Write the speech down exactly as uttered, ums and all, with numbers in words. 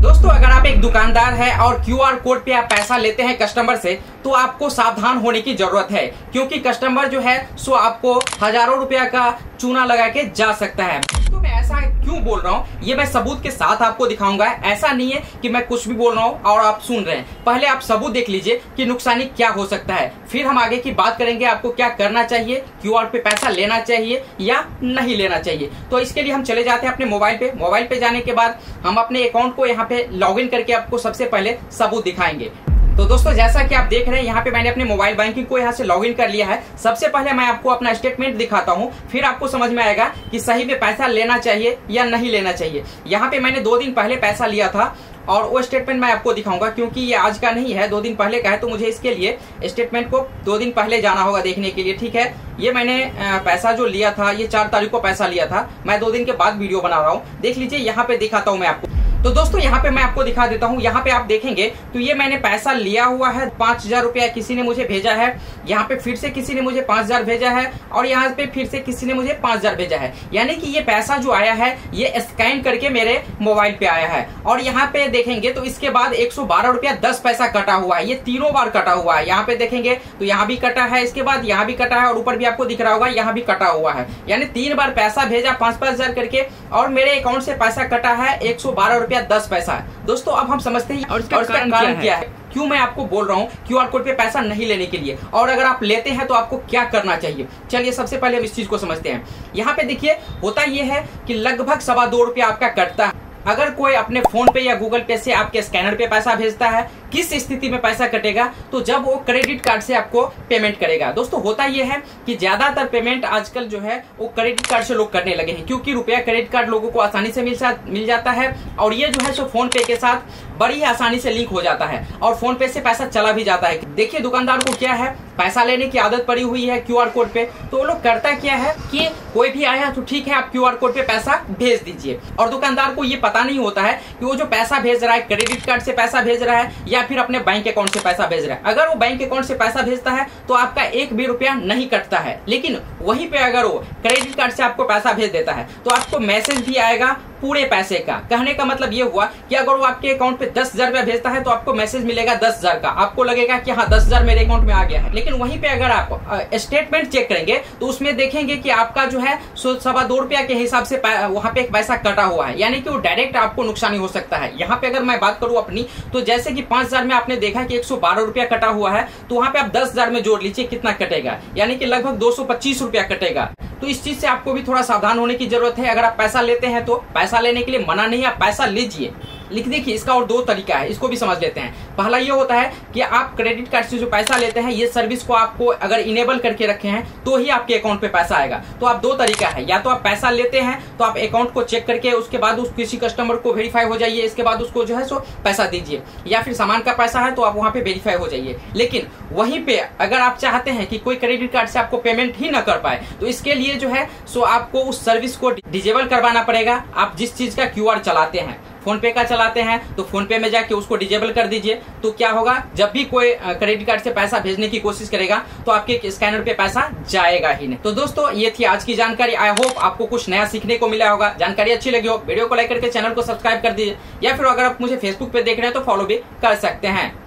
दोस्तों अगर आप एक दुकानदार है और क्यूआर कोड पे आप पैसा लेते हैं कस्टमर से तो आपको सावधान होने की जरूरत है, क्योंकि कस्टमर जो है सो आपको हजारों रुपया का चूना लगा के जा सकता है। तो मैं ऐसा क्यों बोल रहा हूँ ये मैं सबूत के साथ आपको दिखाऊंगा। ऐसा नहीं है कि मैं कुछ भी बोल रहा हूँ और आप सुन रहे हैं, पहले आप सबूत देख लीजिए कि नुकसानी क्या हो सकता है, फिर हम आगे की बात करेंगे आपको क्या करना चाहिए, क्यूआर पे पैसा लेना चाहिए या नहीं लेना चाहिए। तो इसके लिए हम चले जाते हैं अपने मोबाइल पे। मोबाइल पे जाने के बाद हम अपने अकाउंट को यहाँ पे लॉग इन करके आपको सबसे पहले सबूत दिखाएंगे। तो दोस्तों जैसा कि आप देख रहे हैं यहाँ पे मैंने अपने मोबाइल बैंकिंग को यहाँ से लॉगिन कर लिया है। सबसे पहले मैं आपको अपना स्टेटमेंट दिखाता हूँ, फिर आपको समझ में आएगा कि सही में पैसा लेना चाहिए या नहीं लेना चाहिए। यहाँ पे मैंने दो दिन पहले पैसा लिया था और वो स्टेटमेंट मैं आपको दिखाऊंगा, क्योंकि ये आज का नहीं है, दो दिन पहले का है, तो मुझे इसके लिए स्टेटमेंट को दो दिन पहले जाना होगा देखने के लिए। ठीक है, ये मैंने पैसा जो लिया था ये चार तारीख को पैसा लिया था, मैं दो दिन के बाद वीडियो बना रहा हूँ, देख लीजिए। यहाँ पे दिखाता हूँ मैं आपको। तो दोस्तों यहाँ पे मैं आपको दिखा देता हूँ, यहाँ पे आप देखेंगे तो ये मैंने पैसा लिया हुआ है, पांच हजार रुपया किसी ने मुझे भेजा है, यहाँ पे फिर से किसी ने मुझे पांच हजार भेजा है और यहाँ पे फिर से किसी ने मुझे पांच हजार भेजा है। यानी कि ये पैसा जो आया है ये स्कैन करके मेरे मोबाइल पे आया है। और यहाँ पे देखेंगे तो इसके बाद एक सौ बारह रुपया दस पैसा कटा हुआ है, ये तीनों बार कटा हुआ है। यहाँ पे देखेंगे तो यहाँ भी कटा है, इसके बाद यहाँ भी कटा है और ऊपर भी आपको दिख रहा होगा यहाँ भी कटा हुआ है। यानी तीन बार पैसा भेजा पांच पांच हजार करके और मेरे अकाउंट से पैसा कटा है एक सौ बारह रुपया दस पैसा है। दोस्तों अब हम समझते हैं और इसका, और इसका कारण, कारण क्या, क्या है, क्यों मैं आपको बोल रहा हूँ क्यूआर कोड पे पैसा नहीं लेने के लिए, और अगर आप लेते हैं तो आपको क्या करना चाहिए। चलिए सबसे पहले हम इस चीज को समझते हैं। यहाँ पे देखिए होता यह है कि लगभग सवा दो रुपया आपका कटता है अगर कोई अपने फोन पे या गूगल पे से आपके स्कैनर पे पैसा भेजता है। किस स्थिति में पैसा कटेगा, तो जब वो क्रेडिट कार्ड से आपको पेमेंट करेगा। दोस्तों होता यह है कि ज्यादातर पेमेंट आजकल जो है वो क्रेडिट कार्ड से लोग करने लगे हैं, क्योंकि रुपया क्रेडिट कार्ड लोगों को आसानी से मिल मिल जाता है और ये जो है सो फोन पे के साथ बड़ी आसानी से लिंक हो जाता है और फोन पे से पैसा चला भी जाता है। देखिए दुकानदार को क्या है पैसा लेने की आदत पड़ी हुई है क्यूआर कोड पे, तो वो लोग करता क्या है कि कोई भी आया तो ठीक है आप क्यूआर कोड पे पैसा भेज दीजिए। और दुकानदार को ये पता नहीं होता है कि वो जो पैसा भेज रहा है क्रेडिट कार्ड से पैसा भेज रहा है या फिर अपने बैंक अकाउंट से पैसा भेज रहा है। अगर वो बैंक अकाउंट से पैसा भेजता है तो आपका एक भी रुपया नहीं कटता है, लेकिन वहीं पे अगर वो क्रेडिट कार्ड से आपको पैसा भेज देता है तो आपको मैसेज भी आएगा पूरे पैसे का। कहने का मतलब ये हुआ कि अगर वो आपके अकाउंट पे दस हजार रुपया भेजता है तो आपको मैसेज मिलेगा दस हजार का, आपको लगेगा कि हाँ दस हजार मेरे अकाउंट में आ गया है। लेकिन वहीं पे अगर आप स्टेटमेंट चेक करेंगे तो उसमें देखेंगे कि आपका जो है सो सवा दो रुपया के हिसाब से वहाँ पे एक पैसा कटा हुआ है, यानी कि वो डायरेक्ट आपको नुकसानी हो सकता है। यहाँ पे अगर मैं बात करूँ अपनी, तो जैसे कि पांच हजार में आपने देखा कि एक सौ बारह रुपया कटा हुआ है, तो वहाँ पे आप दस हजार में जोड़ लीजिए कितना कटेगा, यानी कि लगभग दो सौ पच्चीस रुपया कटेगा। तो इस चीज से आपको भी थोड़ा सावधान होने की जरूरत है। अगर आप पैसा लेते हैं तो पैसा लेने के लिए मना नहीं है, आप पैसा लीजिए। लेकिन देखिए इसका और दो तरीका है, इसको भी समझ लेते हैं। पहला ये होता है कि आप क्रेडिट कार्ड से जो पैसा लेते हैं ये सर्विस को आपको अगर इनेबल करके रखे हैं तो ही आपके अकाउंट पे पैसा आएगा। तो आप दो तरीका है, या तो आप पैसा लेते हैं तो आप अकाउंट को चेक करके उसके बाद उस किसी कस्टमर को वेरीफाई हो जाइए, इसके बाद उसको जो है सो पैसा दीजिए, या फिर सामान का पैसा है तो आप वहाँ पे वेरीफाई हो जाइए। लेकिन वहीं पे अगर आप चाहते हैं कि कोई क्रेडिट कार्ड से आपको पेमेंट ही ना कर पाए तो इसके लिए जो है सो आपको उस सर्विस को डिजेबल करवाना पड़ेगा। आप जिस चीज का क्यूआर चलाते हैं, फोन पे का चलाते हैं, तो फोन पे में जाके उसको डिजेबल कर दीजिए। तो क्या होगा, जब भी कोई क्रेडिट कार्ड से पैसा भेजने की कोशिश करेगा तो आपके स्कैनर पे पैसा जाएगा ही नहीं। तो दोस्तों ये थी आज की जानकारी, आई होप आपको कुछ नया सीखने को मिला होगा। जानकारी अच्छी लगी हो वीडियो को लाइक करके चैनल को सब्सक्राइब कर दीजिए, या फिर अगर आप मुझे फेसबुक पे देख रहे हैं तो फॉलो भी कर सकते हैं।